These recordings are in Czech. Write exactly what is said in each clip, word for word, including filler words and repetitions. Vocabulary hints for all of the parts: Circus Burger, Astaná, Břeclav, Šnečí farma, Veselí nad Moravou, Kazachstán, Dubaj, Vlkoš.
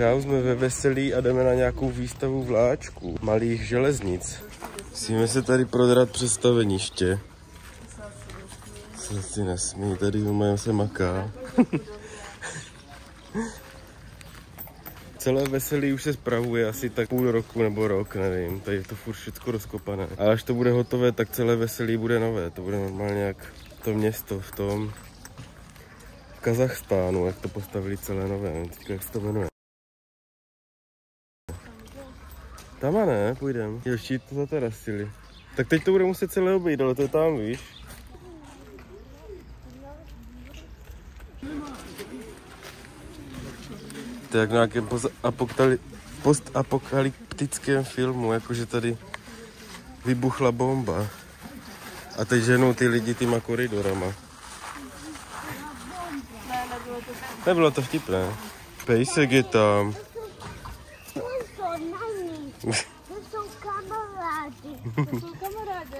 Čau, jsme ve Veselí a jdeme na nějakou výstavu vláčků, malých železnic. Musíme se tady prodrat přes staveniště. Se si nesmí, tady umám se maká. Celé Veselí už se spravuje asi tak půl roku nebo rok, nevím, tady je to furt všechno rozkopané. A až to bude hotové, tak celé Veselí bude nové, to bude normálně jak to město v tom v Kazachstánu, jak to postavili celé nové, nevím, jak se to jmenuje. Tam a ne, půjdem. Ještě to zatarasili. Tak teď to bude muset celé obejít, ale to je tam, víš? To je jak na nějakém postapokalyptickém filmu, jakože tady vybuchla bomba. A teď ženou ty lidi týma koridorama. Nebylo to vtipné. Pejsek je tam. To jsou kamarádi. To jsou kamarádi.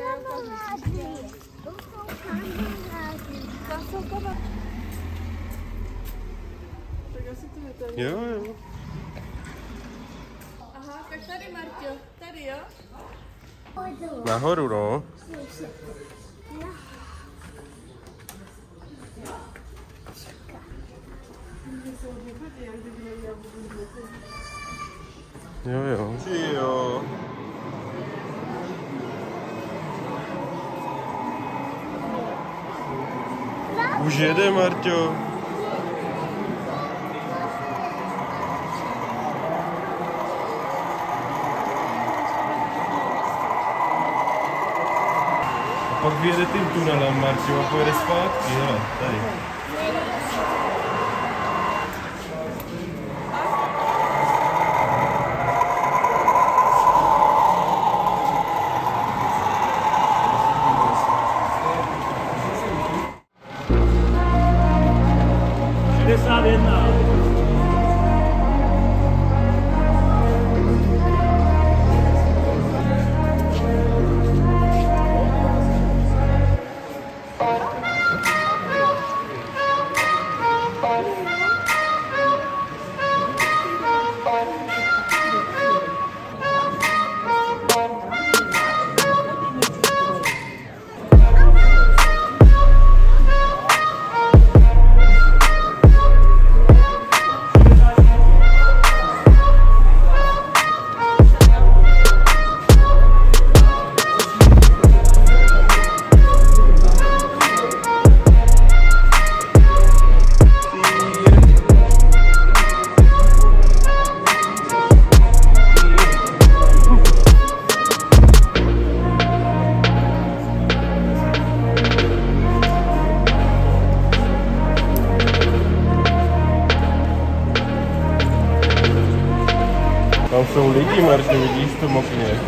Kamarádi. To jsou kamarádi. To jsou kamarádi. Tak asi to je tady. Jo, jo. Aha, tak tady, Marťo. Tady, jo? Nahoru, no. Jo, jo. Jo. Už jede, Marťo. A pak vyjede tím tunelem, Marťo, a pojede zpátky, hele, tady. Tam jsou lidi, Marti, vidíš to mokně,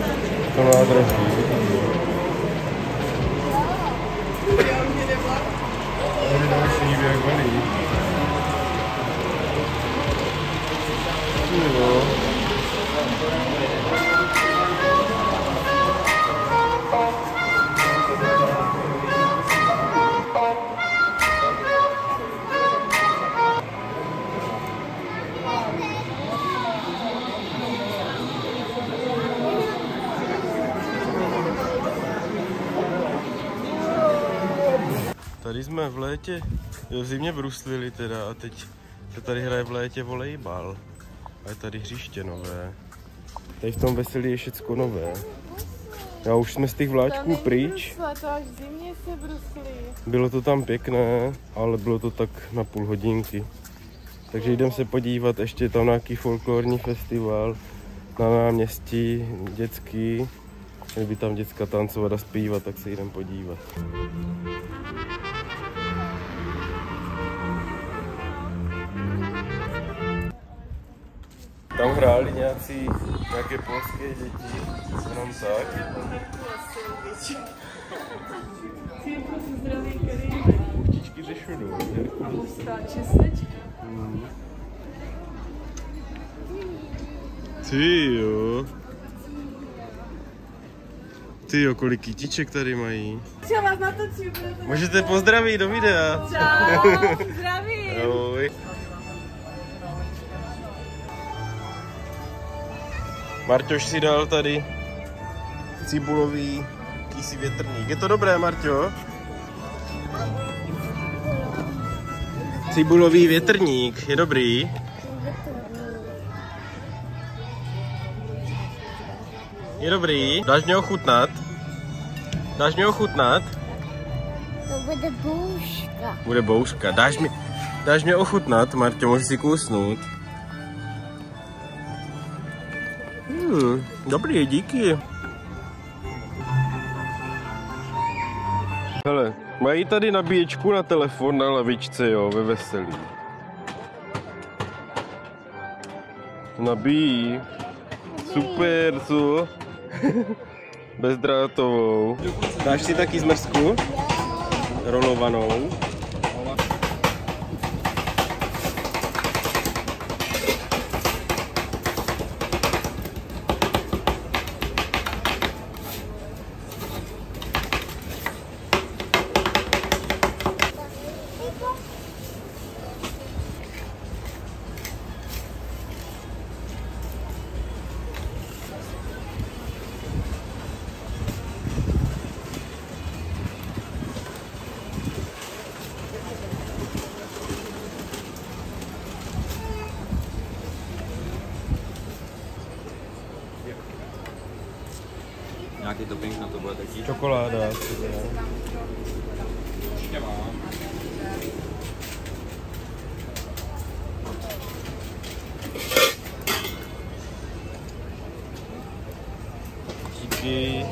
to nádraží. Tady další někdo jak velí. Jo. Tady jsme v létě, jo, v zimě bruslili teda a teď se tady hraje v létě volejbal. A je tady hřiště nové. Tady v tom Veselí je všecko nové. Já už jsme z těch vláčků pryč. To až zimně se bruslí. Bylo to tam pěkné, ale bylo to tak na půl hodinky. Takže jdem se podívat, ještě tam nějaký folklorní festival na náměstí dětský. Měli by tam děcka tancovat a zpívat, tak se jdem podívat. Tam hráli nějací, nějaké polské děti, jenom tak. Kurtičky ze šudu. A hustá česnečka. Ty jo. Ty jo, kolik kytiček tady mají. Třeba vás natočím. Můžete pozdravit do videa. Čau, zdravím. Ahoj. Marťoš si dal tady cibulový kysý větrník. Je to dobré, Marťo? Cibulový větrník, je dobrý. Je dobrý. Dáš mě ochutnat? Dáš mě ochutnat? To bude bouška. Bude bouška. Dáš mě, dáš mě ochutnat, Marťo, můžeš si kousnout. Hmm, dobrý, díky. Hele, mají tady nabíječku na telefon na lavičce, jo, ve Veselí. Nabíjí. Super, co? Bezdrátovou. Dáš si taky zmrzku? Rolovanou. Nějaký topping na to bude taky? Čokoláda. Ještě mám. Díky.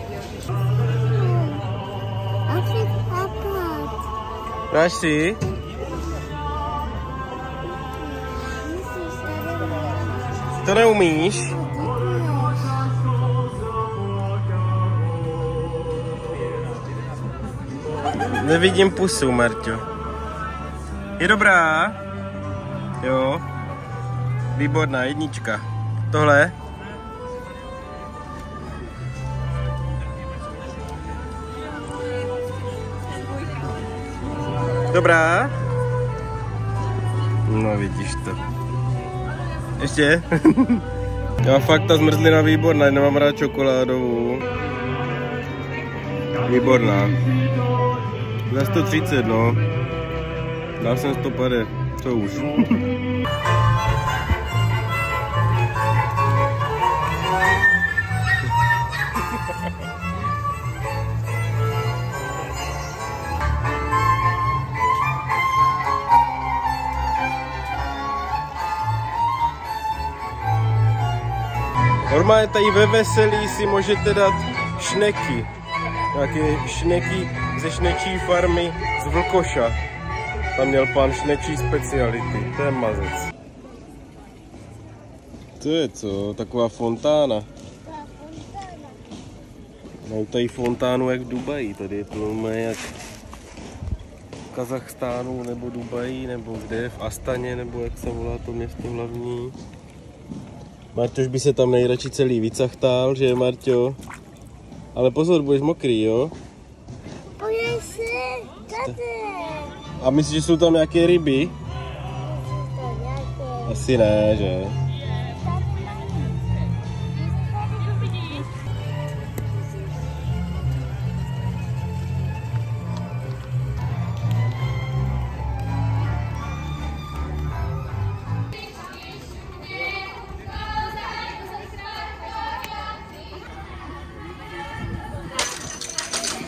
Dáš si? To neumíš? Nevidím pusu, Marťo. Je dobrá? Jo. Výborná, jednička. Tohle? Dobrá? No vidíš to. Ještě? Já fakt ta zmrzlina výborná, nemám rád čokoládovou. Výborná. Za sto třicet, no. Dal jsem sto padesát, co už. Normálně tady ve Veselí si můžete dát šneky. Nějaké šneky ze Šnečí farmy z Vlkoša. Tam měl pan Šnečí speciality. To je mazec. To je co? Taková fontána. Taková fontána. Mám tady fontánu jak v Dubaji. Tady je plné jak v Kazachstánu nebo Dubaji, nebo kde v Astaně, nebo jak se volá to město hlavní. Marťoš by se tam nejradši celý vycachtal, že Marťo? Ale pozor, budeš mokrý, jo? A myslíš, že jsou tam nějaké ryby? Asi ne, že?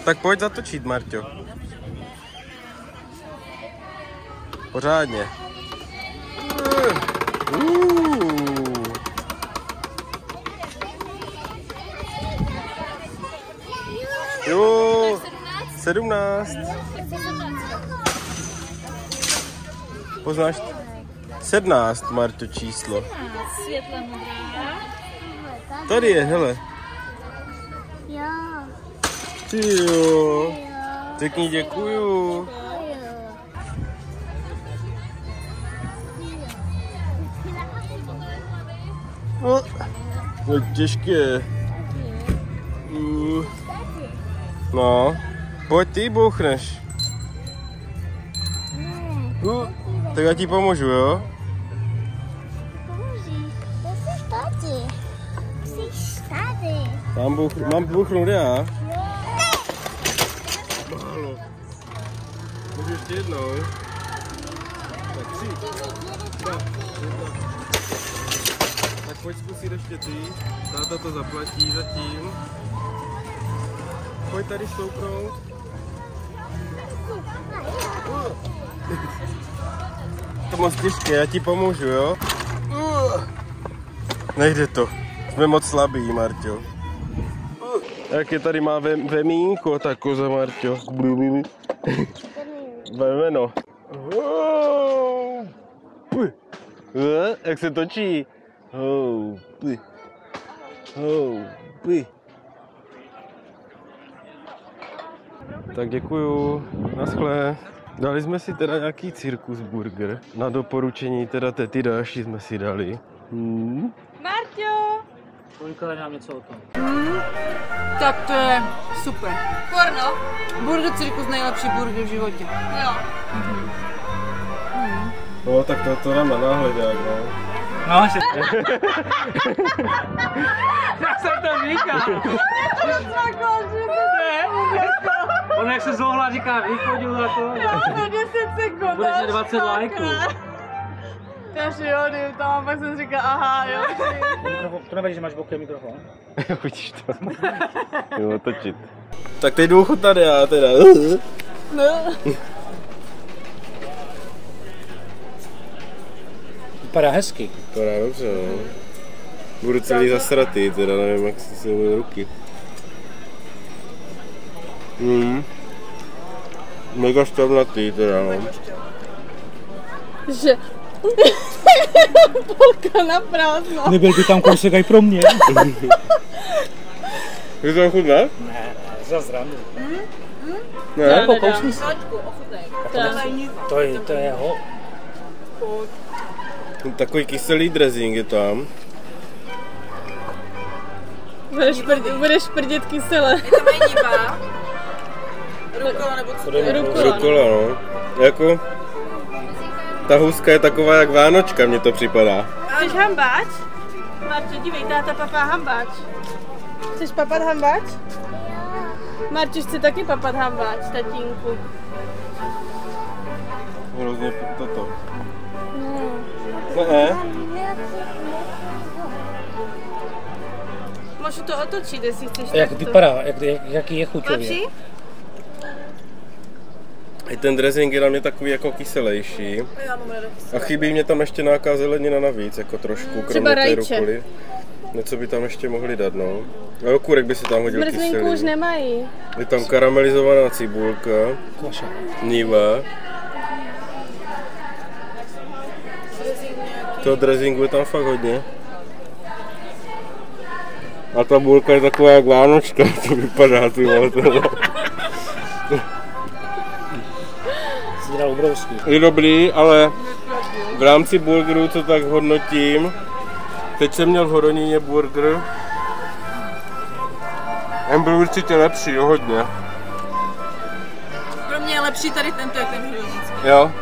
Tak pojď zatočit, Marťo. Pořádně. Uuu. Jo, sedmnáct. Poznáš? Sedmnáct, Marťo, číslo. Tady je, hele. Jo. Řekni děkuju. No, to je těžké. No, pojď ty, bouchneš. No, tak já ti pomůžu, jo? Pomůžeš, já jsem tady. Buchneš tady. Mám, buch, mám buchnout já? No. Málo. Můžu ještě jednou. Tak tři. Dva. Jedna. Tak pojď zkusit ještě ty. Táta to zaplatí zatím. Pojď tady stoupnout. To moc těžké, já ti pomůžu, jo? Nejde to. Jsme moc slabí, Marťo. Jaké tady má vem, vemínko, ta koza, Marťo. Vemeno. Jak se točí? Houpi. Houpi. Tak děkuju. Naschle. Dali jsme si teda nějaký Circus Burger. Na doporučení teda tety další jsme si dali. Hmm. Marťo! Pojďka nám něco o tom. Hmm. Tak to je super. Porno. Burger Circus, nejlepší burger v životě. Jo. Mhm. Mhm. No tak to, to nám na náhledák, no. No, že... Já jsem to říkal. On jak se zohlá, říká, vychodil na to. Já to deset sekund. Bude se dvacet lajků. Já si jodím tam a pak jsem říkal, aha, jo. To nevedí, že máš bokem mikrofon? Chodíš to. Jo, točit. Tak teď jdu chutnat já teda. No. Vypadá hezky. Vypadá dobře, no. Budu celý zasratý, teda nevím, jak si budou ruky. Mm. Mega šťavnatý, teda, no. Že... Půlka na prázdno. Nebyl by tam kousek aj pro mě. Je to chudné? Ne, ne, zazranu. Mm? Mm? Ne, ne, pokousni se. To je, to je ho. Takový kyselý dressing je tam. Budeš, prd, budeš prdět kyselé. Je tam jediba. Rukola nebo co? Rukola. Rukola, no. Jako... Ta houska je taková jak Vánočka, mně to připadá. Chceš hambáč? Marťo, dívej, táta papá hambáč. Chceš papat hambáč? Marťo, chce taky papat hambáč, tatínku. Hrozně toto. Ne. Můžu to otočit, jestli chceš. Jak vypadá, jak, jak, jaký je chuťově? I ten dressing je na mě takový jako kyselejší. A chybí mě tam ještě nějaká zelenina navíc, jako trošku, kromě té rukoly. Něco by tam ještě mohli dát, no. A okurek by se tam hodil kyselý. Zmrzlinku už nemají. Je tam karamelizovaná cibulka. Koša. Níva. Toho dressingu je tam fakt hodně. A ta bulka je taková jak Vánočka, to vypadá, ty vole, tohle. Je dobrý, ale v rámci burgerů, co tak hodnotím, teď jsem měl v Horoníně burger. Ten byl určitě lepší, jo, hodně. Pro mě je lepší tady tento, jak ten hrůzický. Jo.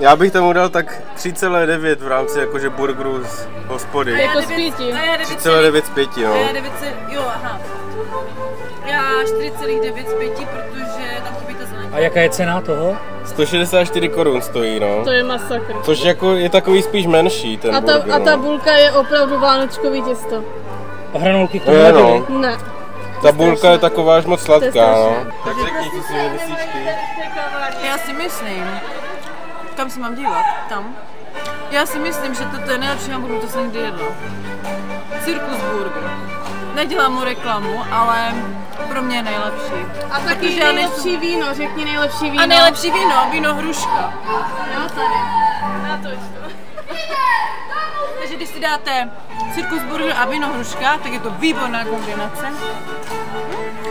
Já bych tomu dal tak tři celá devět v rámci jakože burgerů z hospody. A jako z pěti. tři celá devět z pěti, no. Jo, aha. Já čtyři celá devět z pěti, protože tam chybí ta zelenina. A jaká je cena toho? sto šedesát čtyři korun stojí, no. To je masakr. Což jako je takový spíš menší ten a ta, burger, a ta no. Bulka je opravdu vánočkový těsto. A hranolky to je, no. Ne. Ta bulka je taková až moc sladká, no. Tak řekni, co si myslíš ty? Já si myslím. Kam se mám dívat? Tam. Já si myslím, že toto je nejlepší hamburger, to jsem někdy jedla. Circus Burger. Nedělám mu reklamu, ale pro mě je nejlepší. A taky nejlepší víno, řekni nejlepší víno. A nejlepší víno, víno hruška. Jo, tady. Na to ještě. Takže když si dáte Circus Burger a víno hruška, tak je to výborná kombinace.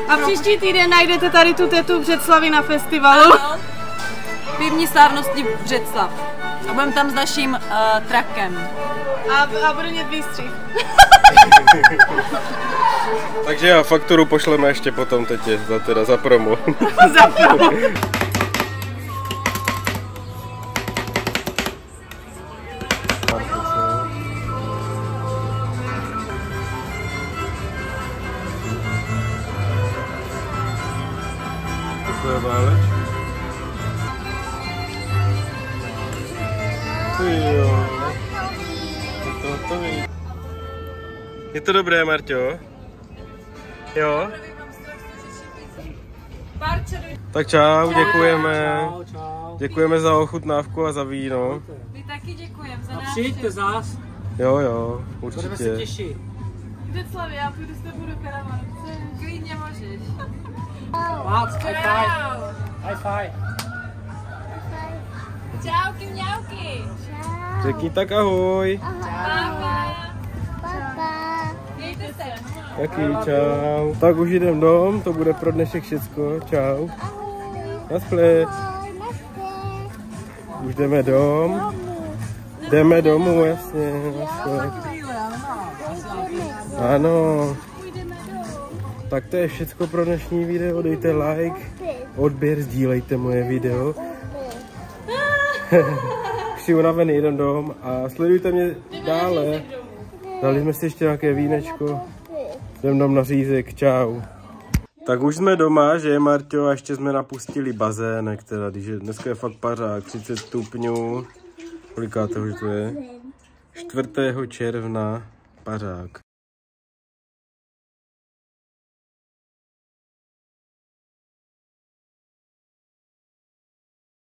A příští týden najdete tady tu tetu v Břeclavi na festivalu. Ano. Pivní slavnosti v Břeclav. A budeme tam s naším uh, trakem. A, a budu mít výstřih. Takže já fakturu pošleme ještě potom tetě, za, teda za promo. Za promo. to je válec. Jo. To, to, to je. Je to dobré, Marťo? Jo? Tak čau, děkujeme. Čau, čau. Děkujeme za ochutnávku a za víno. My taky děkujeme za návštěvu. Přijďte zás. Jo, jo, určitě. Budeme se těšit. Vřeclav, já půjdu s tebou do karavanu. Klidně můžeš. Mác, high five. High five. Čauky, mňauky. Čau. Řekni tak ahoj. Ahoj. Mějte se. Taky, čau. Tak už jdem dom, to bude pro dnešek všecko. Čau. Ahoj. Už jdeme dom. Jdeme domů, jasně. jasně. Ano. Tak to je všecko pro dnešní video. Dejte like, odběr, sdílejte moje video. Už si unavený, jdem dom a sledujte mě dále. Dali jsme si ještě nějaké vínečko. Jdem dom na řízek, čau. Tak už jsme doma, že je, Marťo, a ještě jsme napustili bazének, teda, když je, dneska je fakt pařák, třicet stupňů. Koliká toho, že to je? čtvrtého června pařák.